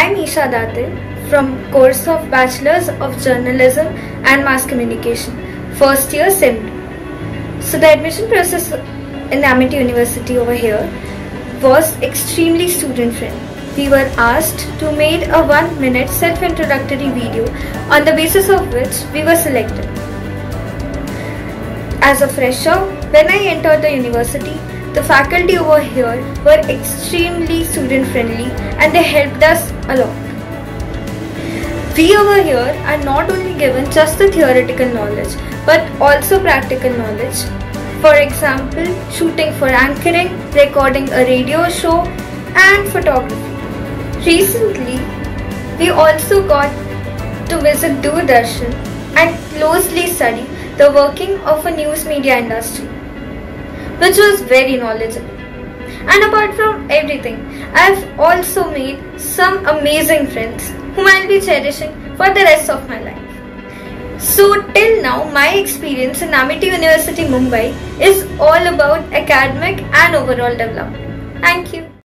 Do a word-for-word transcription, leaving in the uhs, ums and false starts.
I'm Isha Datir from course of Bachelor's of Journalism and Mass Communication, first year S I M D. So the admission process in Amity University over here was extremely student friendly. We were asked to make a one minute self introductory video on the basis of which we were selected. As a fresher, when I entered the university, the faculty over here were extremely student friendly and they helped us a lot. We over here are not only given just the theoretical knowledge but also practical knowledge. For example, shooting for anchoring, recording a radio show and photography. Recently, we also got to visit Doordarshan and closely study the working of a news media industry, which was very knowledgeable. And apart from everything, I have also made some amazing friends whom I will be cherishing for the rest of my life. So till now, my experience in Amity University Mumbai is all about academic and overall development. Thank you.